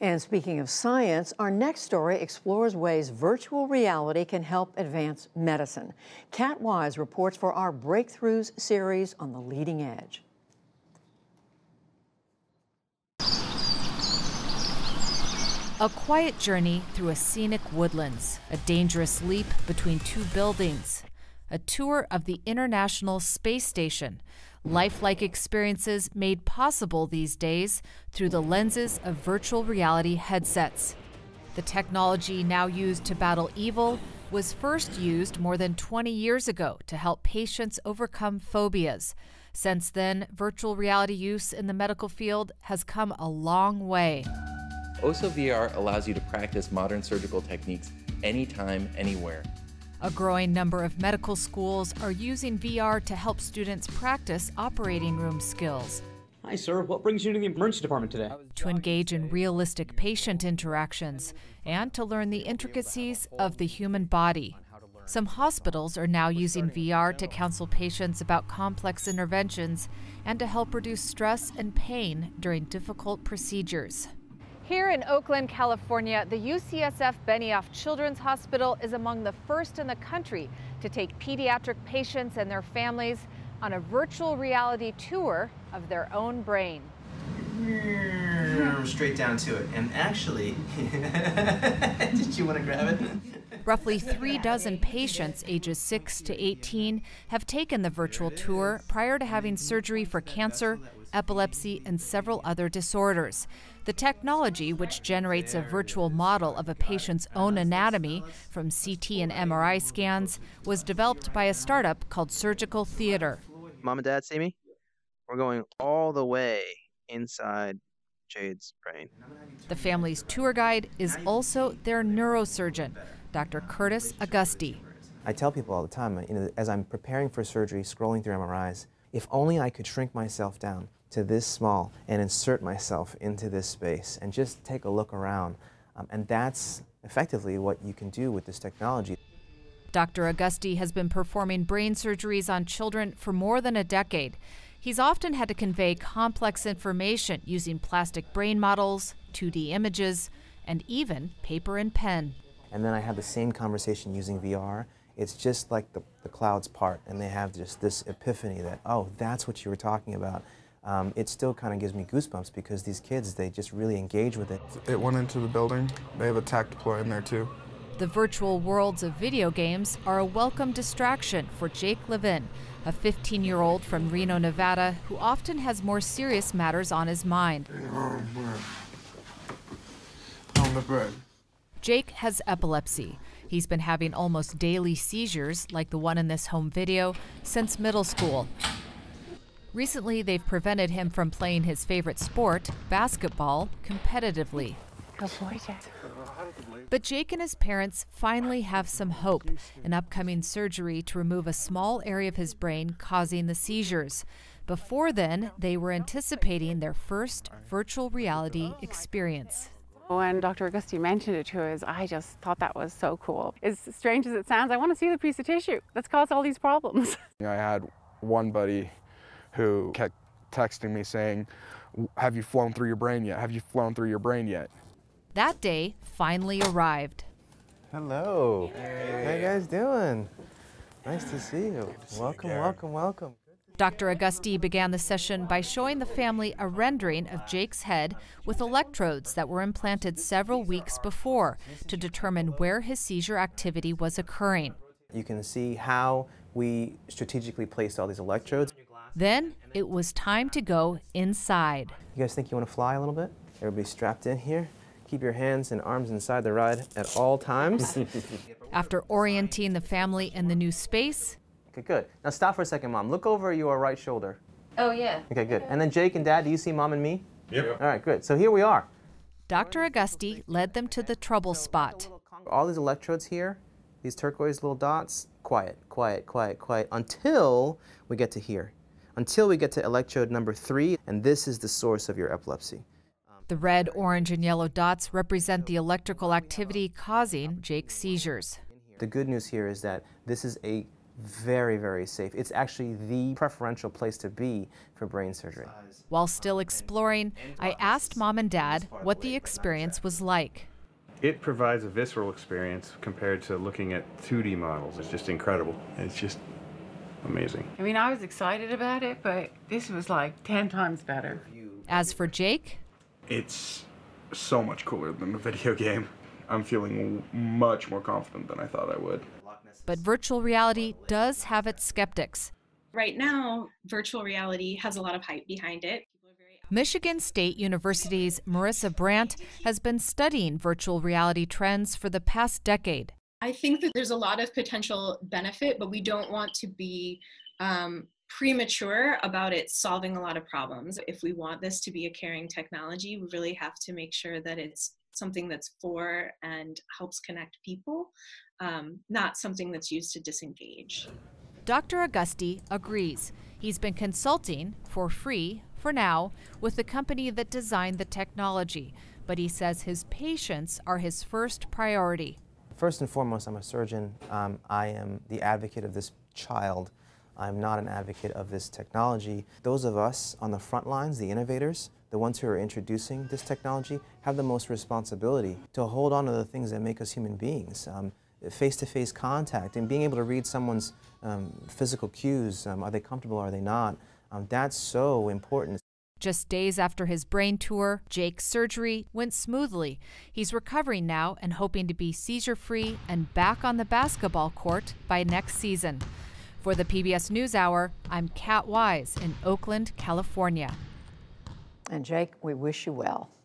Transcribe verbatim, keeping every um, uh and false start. And speaking of science, our next story explores ways virtual reality can help advance medicine. Cat Wise reports for our Breakthroughs series on the leading edge. A quiet journey through a scenic woodlands, a dangerous leap between two buildings, a tour of the International Space Station. Lifelike experiences made possible these days through the lenses of virtual reality headsets. The technology now used to battle evil was first used more than twenty years ago to help patients overcome phobias. Since then, virtual reality use in the medical field has come a long way. OsoVR allows you to practice modern surgical techniques anytime, anywhere. A growing number of medical schools are using V R to help students practice operating room skills. Hi, sir. What brings you to the emergency department today? To engage in realistic patient interactions and to learn the intricacies of the human body. Some hospitals are now using V R to counsel patients about complex interventions and to help reduce stress and pain during difficult procedures. Here in Oakland, California, the U C S F Benioff Children's Hospital is among the first in the country to take pediatric patients and their families on a virtual reality tour of their own brain. Straight down to it. And actually, did you want to grab it? Roughly three dozen patients ages six to eighteen have taken the virtual tour prior to having surgery for cancer, epilepsy, and several other disorders. The technology, which generates a virtual model of a patient's own anatomy from C T and M R I scans, was developed by a startup called Surgical Theater. Mom and Dad, see me? We're going all the way inside Jade's brain. The family's tour guide is also their neurosurgeon, Doctor Curtis Augusti. I tell people all the time, you know, as I'm preparing for surgery, scrolling through M R Is, if only I could shrink myself down to this small and insert myself into this space and just take a look around. Um, and that's effectively what you can do with this technology. Doctor Augusti has been performing brain surgeries on children for more than a decade. He's often had to convey complex information using plastic brain models, two D images, and even paper and pen. And then I had the same conversation using V R. It's just like the, the clouds part, and they have just this epiphany that, oh, that's what you were talking about. Um, it still kind of gives me goosebumps because these kids, they just really engage with it. It went into the building. They have a tact deploy in there, too. The virtual worlds of video games are a welcome distraction for Jake Levin, a fifteen-year-old from Reno, Nevada, who often has more serious matters on his mind. On the bread. Jake has epilepsy. He's been having almost daily seizures, like the one in this home video, since middle school. Recently, they've prevented him from playing his favorite sport, basketball, competitively. But Jake and his parents finally have some hope, an upcoming surgery to remove a small area of his brain causing the seizures. Before then, they were anticipating their first virtual reality experience. When Doctor Augusti mentioned it to us, I just thought that was so cool. As strange as it sounds, I want to see the piece of tissue that's caused all these problems. You know, I had one buddy who kept texting me saying, have you flown through your brain yet? Have you flown through your brain yet? That day finally arrived. Hello. Hey. How you guys doing? Nice to see you. See welcome, you welcome, welcome. Doctor Augusti began the session by showing the family a rendering of Jake's head with electrodes that were implanted several weeks before to determine where his seizure activity was occurring. You can see how we strategically placed all these electrodes. Then it was time to go inside. You guys think you want to fly a little bit? Everybody strapped in here. Keep your hands and arms inside the ride at all times. After orienting the family in the new space, okay, good. Now stop for a second, Mom. Look over your right shoulder. Oh, yeah. Okay, good. And then Jake and Dad, do you see Mom and me? Yep. All right, good. So here we are. Doctor Augusti led them to the trouble spot. All these electrodes here, these turquoise little dots, quiet, quiet, quiet, quiet, until we get to here, until we get to electrode number three, and this is the source of your epilepsy. The red, orange, and yellow dots represent the electrical activity causing Jake's seizures. The good news here is that this is a very, very safe. It's actually the preferential place to be for brain surgery. While still exploring, I asked Mom and Dad what the experience was like. It provides a visceral experience compared to looking at two D models. It's just incredible. It's just amazing. I mean, I was excited about it, but this was like ten times better. As for Jake, it's so much cooler than the video game. I'm feeling much more confident than I thought I would. But virtual reality does have its skeptics. Right now, virtual reality has a lot of hype behind it. Michigan State University's Marissa Brandt has been studying virtual reality trends for the past decade. I think that there's a lot of potential benefit, but we don't want to be um, premature about it solving a lot of problems. If we want this to be a caring technology, we really have to make sure that it's something that's for and helps connect people, um, not something that's used to disengage. Doctor Augusti agrees. He's been consulting for free for now with the company that designed the technology, but he says his patients are his first priority. First and foremost, I'm a surgeon. Um, I am the advocate of this child. I'm not an advocate of this technology. Those of us on the front lines, the innovators, the ones who are introducing this technology, have the most responsibility to hold on to the things that make us human beings. Um, face-to-face contact and being able to read someone's um, physical cues. Um, are they comfortable, are they not? Um, that's so important. Just days after his brain tour, Jake's surgery went smoothly. He's recovering now and hoping to be seizure-free and back on the basketball court by next season. For the P B S NewsHour, I'm Cat Wise in Oakland, California. And Jake, we wish you well.